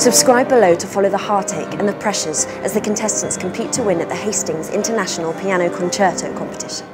Subscribe below to follow the heartache and the pressures as the contestants compete to win at the Hastings International Piano Concerto Competition.